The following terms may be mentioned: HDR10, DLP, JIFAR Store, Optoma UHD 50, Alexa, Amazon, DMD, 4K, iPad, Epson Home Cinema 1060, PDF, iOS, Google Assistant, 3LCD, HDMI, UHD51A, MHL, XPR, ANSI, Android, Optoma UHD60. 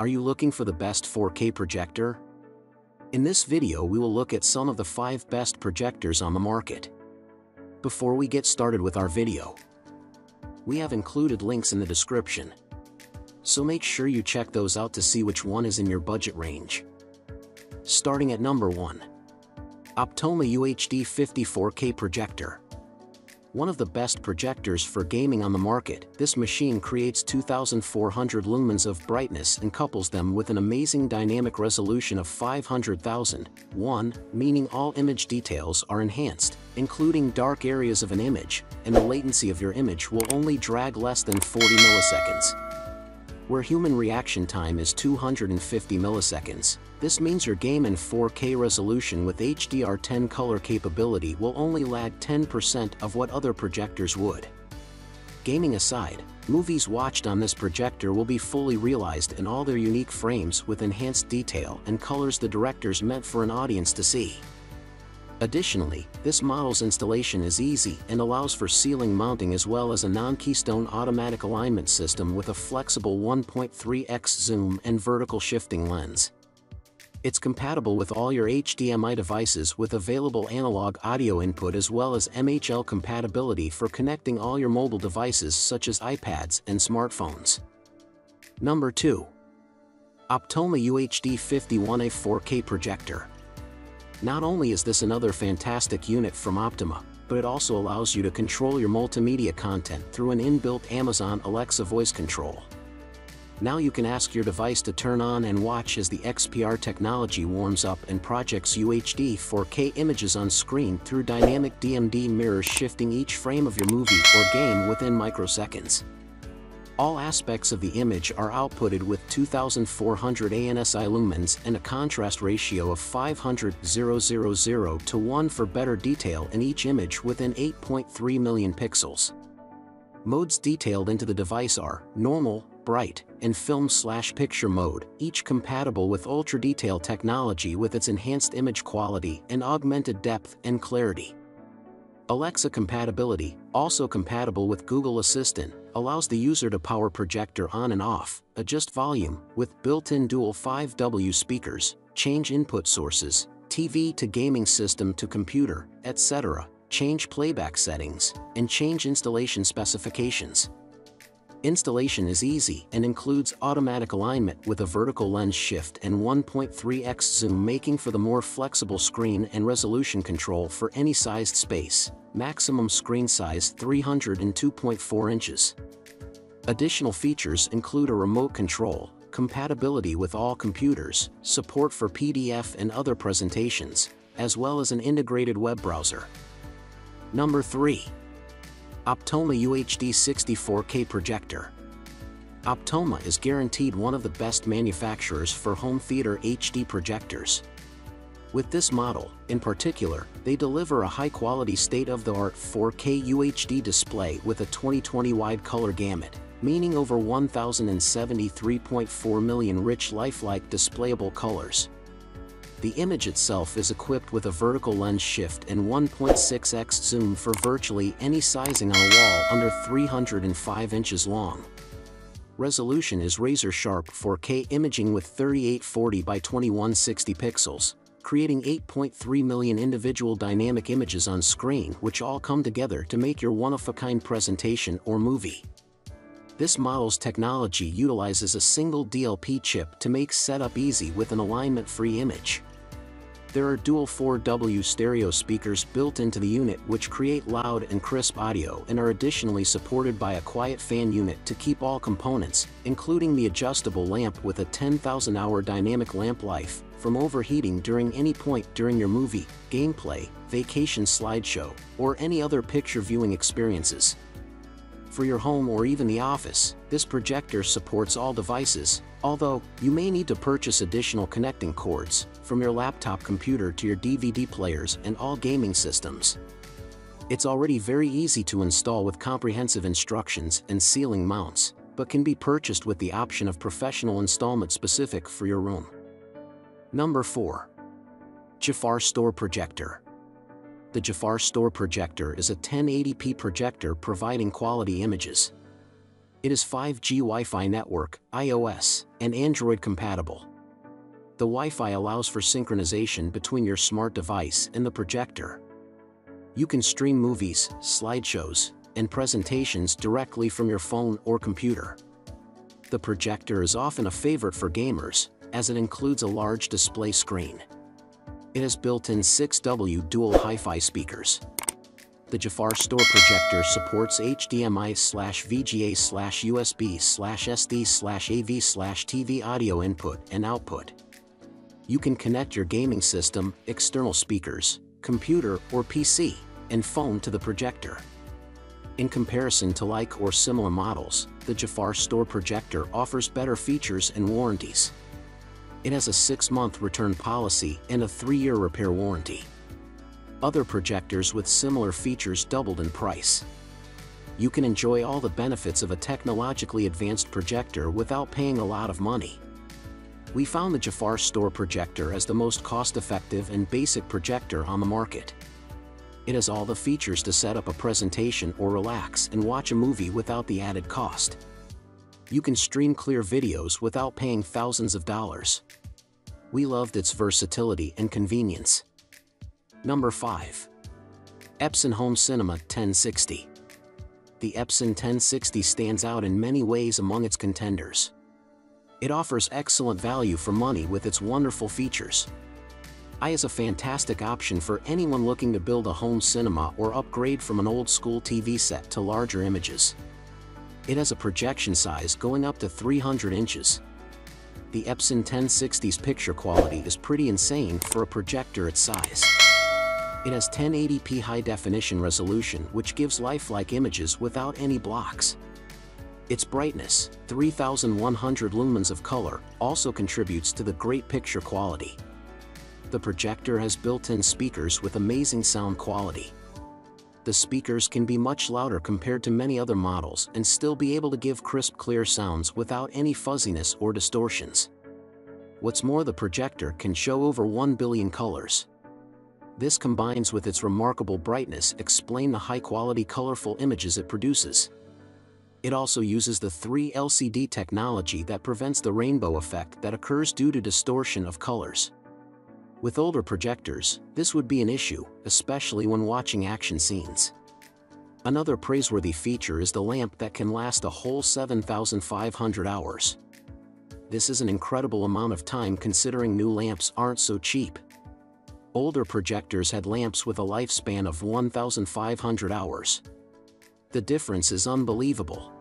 Are you looking for the best 4K projector? In this video we will look at some of the 5 best projectors on the market. Before we get started with our video, we have included links in the description, so make sure you check those out to see which one is in your budget range. Starting at number 1. Optoma UHD 50 4K projector. One of the best projectors for gaming on the market, this machine creates 2,400 lumens of brightness and couples them with an amazing dynamic resolution of 500,001, meaning all image details are enhanced, including dark areas of an image, and the latency of your image will only drag less than 40 milliseconds. Where human reaction time is 250 milliseconds, this means your game in 4K resolution with HDR10 color capability will only lag 10% of what other projectors would. Gaming aside, movies watched on this projector will be fully realized in all their unique frames with enhanced detail and colors the directors meant for an audience to see. Additionally, this model's installation is easy and allows for ceiling mounting as well as a non-keystone automatic alignment system with a flexible 1.3x zoom and vertical shifting lens. It's compatible with all your HDMI devices with available analog audio input as well as MHL compatibility for connecting all your mobile devices such as iPads and smartphones. Number 2. Optoma UHD 51A 4K projector. Not only is this another fantastic unit from Optoma, but it also allows you to control your multimedia content through an inbuilt Amazon Alexa voice control. Now you can ask your device to turn on and watch as the XPR technology warms up and projects UHD 4K images on screen through dynamic DMD mirrors shifting each frame of your movie or game within microseconds. All aspects of the image are outputted with 2,400 ANSI lumens and a contrast ratio of 500,000 to 1 for better detail in each image within 8.3 million pixels. Modes detailed into the device are normal, bright, and film/picture mode, each compatible with ultra detail technology with its enhanced image quality and augmented depth and clarity. Alexa compatibility, also compatible with Google Assistant, allows the user to power projector on and off, adjust volume, with built-in dual 5W speakers, change input sources, TV to gaming system to computer, etc., change playback settings, and change installation specifications. Installation is easy and includes automatic alignment with a vertical lens shift and 1.3x zoom, making for the more flexible screen and resolution control for any sized space. Maximum screen size 302.4 inches. Additional features include a remote control, compatibility with all computers, support for PDF and other presentations, as well as an integrated web browser. Number 3. Optoma UHD60 4K projector. Optoma is guaranteed one of the best manufacturers for home theater HD projectors. With this model, in particular, they deliver a high-quality state-of-the-art 4K UHD display with a 20/20 wide color gamut, meaning over 1,073.4 million rich lifelike displayable colors. The image itself is equipped with a vertical lens shift and 1.6x zoom for virtually any sizing on a wall under 305 inches long. Resolution is razor-sharp 4K imaging with 3840 by 2160 pixels, creating 8.3 million individual dynamic images on screen which all come together to make your one-of-a-kind presentation or movie. This model's technology utilizes a single DLP chip to make setup easy with an alignment-free image. There are dual 4W stereo speakers built into the unit which create loud and crisp audio and are additionally supported by a quiet fan unit to keep all components, including the adjustable lamp with a 10,000-hour dynamic lamp life, from overheating during any point during your movie, gameplay, vacation slideshow, or any other picture viewing experiences. For your home or even the office, this projector supports all devices, although you may need to purchase additional connecting cords, from your laptop computer to your DVD players and all gaming systems. It's already very easy to install with comprehensive instructions and ceiling mounts, but can be purchased with the option of professional installment specific for your room. Number 4. JIFAR Store projector. The JIFAR Store projector is a 1080p projector providing quality images. It is 5G Wi-Fi network, iOS, and Android compatible. The Wi-Fi allows for synchronization between your smart device and the projector. You can stream movies, slideshows, and presentations directly from your phone or computer. The projector is often a favorite for gamers, as it includes a large display screen. It has built-in 6W dual hi-fi speakers. The JIFAR Store projector supports HDMI/VGA/USB/SD/AV/TV audio input and output. You can connect your gaming system, external speakers, computer or PC, and phone to the projector. In comparison to like or similar models, the JIFAR Store projector offers better features and warranties. It has a 6-month return policy and a 3-year repair warranty. Other projectors with similar features doubled in price. You can enjoy all the benefits of a technologically advanced projector without paying a lot of money. We found the JIFAR Store projector as the most cost-effective and basic projector on the market. It has all the features to set up a presentation or relax and watch a movie without the added cost. You can stream clear videos without paying thousands of dollars. We loved its versatility and convenience. Number 5. Epson Home Cinema 1060. The Epson 1060 stands out in many ways among its contenders. It offers excellent value for money with its wonderful features. It is a fantastic option for anyone looking to build a home cinema or upgrade from an old-school TV set to larger images. It has a projection size going up to 300 inches. The Epson 1060's picture quality is pretty insane for a projector its size. It has 1080p high-definition resolution, which gives lifelike images without any blocks. Its brightness, 3,100 lumens of color, also contributes to the great picture quality. The projector has built-in speakers with amazing sound quality. The speakers can be much louder compared to many other models and still be able to give crisp, clear sounds without any fuzziness or distortions. What's more, the projector can show over 1 billion colors. This combines with its remarkable brightness explain the high-quality colorful images it produces. It also uses the 3LCD technology that prevents the rainbow effect that occurs due to distortion of colors. With older projectors, this would be an issue, especially when watching action scenes. Another praiseworthy feature is the lamp that can last a whole 7,500 hours. This is an incredible amount of time considering new lamps aren't so cheap. Older projectors had lamps with a lifespan of 1,500 hours. The difference is unbelievable.